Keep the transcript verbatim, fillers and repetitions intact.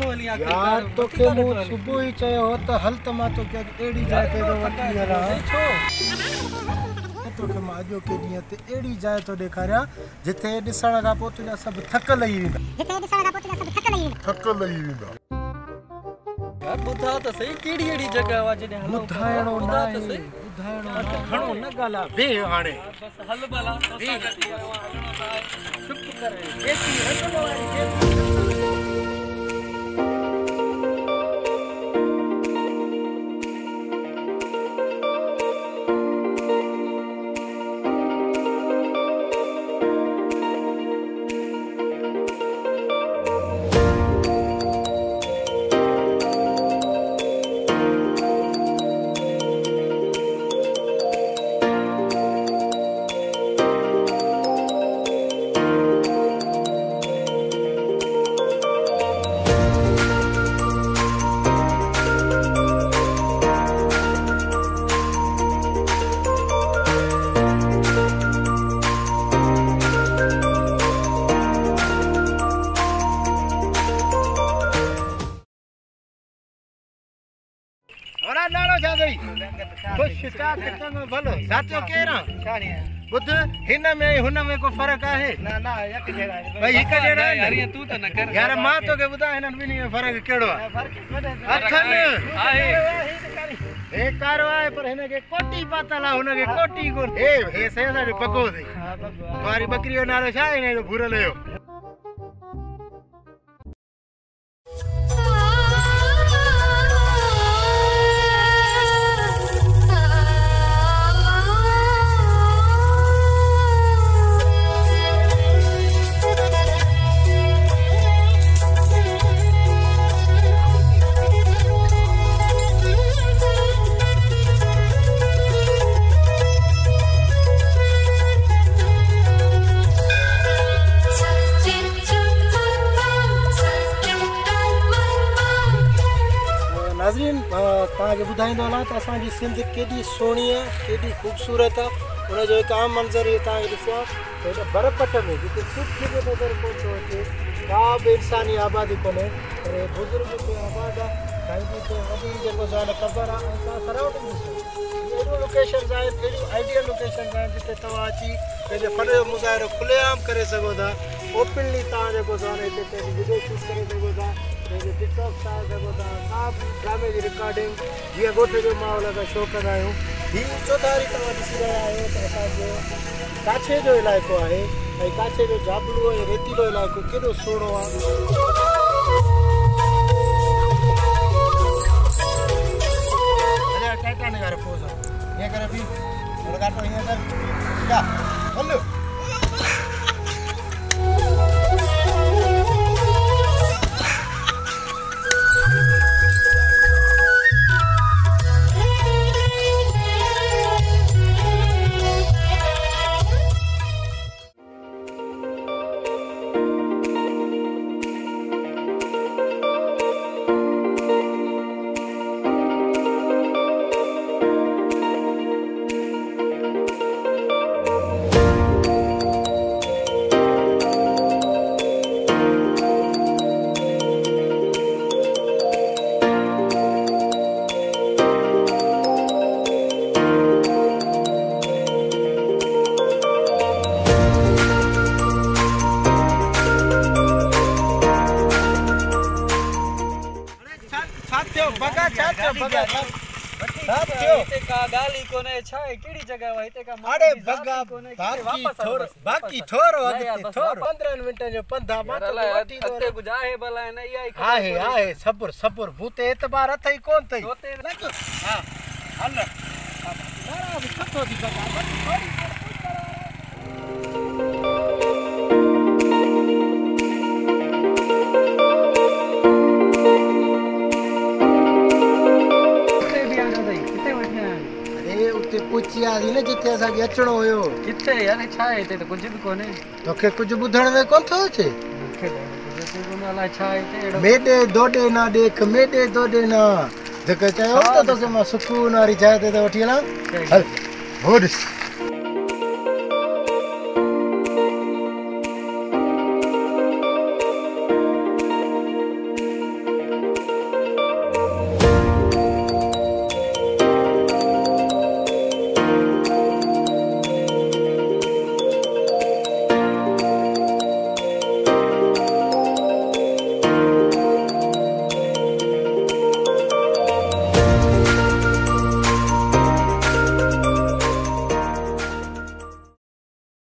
तो लिया यार तो के मुंह सुबह ही चाहे हो तो हलतमा तो के एड़ी जाए के वटी रहा तो के माजो के दिया ते एड़ी जाए तो देखारा जिथे दिसण का पोतला सब थकल ही विंदा जिथे दिसण का पोतला सब थकल ही थकल ही विंदा यार बुधा तो सही केड़ी एड़ी जगह वा जने हलो बुधाणो ना बुधाणो घणो न गाला वे हाणे बस हल भला तो सागती है चुप करे बेसी हटो वाली भलो साचो केरा सानी बुध हिन में हुन में को फर्क आहे ना ना एक जेड़ा है भाई एक जेड़ा है यार तू तो न कर यार मां तो के बुधा हिन में फर्क केड़ो है अखन आहे हे कारवाए पर हिन के कोटी पातला हुन के कोटी को हे हे से से पगो दे मारी बकरियो नालो छा है ने भूर लेयो सिंध केडी सोनी है केडी खूबसूरत है उन जो एक आम मंजर ये तांग दिसो तो बरपट में जिते सुख की नजर को होते का भी इंसानी आबादी को ने बुजुर्ग के आबाद काई भी तो अभी जो जान कबर का सराउटिंग ये लोकेशन जाए एडी आइडियल लोकेशन जाए जिते तवाची पहले फरे मुजाहरो खुले आम करे सको दा ओपनली तांग को जाने ते वीडियो शूट करे सको दा ये टिकटॉक सां जगो दा सब ड्रामे जी रिकॉर्डिंग ये गोठे जो माहौल का शौक आयो ही चौधारी तवा दिसी रहा है तो असा जो काछे जो इलाको है भाई काछे जो जाबलू है रेतीलो इलाको केडो सोणो आ अरे टाटा ने कर पोसा ये करे भी लगा तो यहां तक जा बोलो केडी जगह वा इते का अरे बगा बाकी थोरो बाकी थोरो अगते थोरो पंद्रह मिनट जो पंधा मातो वठी अते गुजा है भला है ना यही हा है हा है सबर सबर भूते एतबार अथई कोन थई हां हल सारा कतो दी बगा थोड़ी पुचिया ही न जिथे असा अचणो होयो किथे यार छाए ते कुछ भी कोने तोके कुछ बुधण में कोन थो छे मुखे जसे कोनला छाए ते मेडे दोडे ना देख मेडे दोडे ना जके चायो तो तोके मा सुकून वाली छाए ते वठीला हल होडस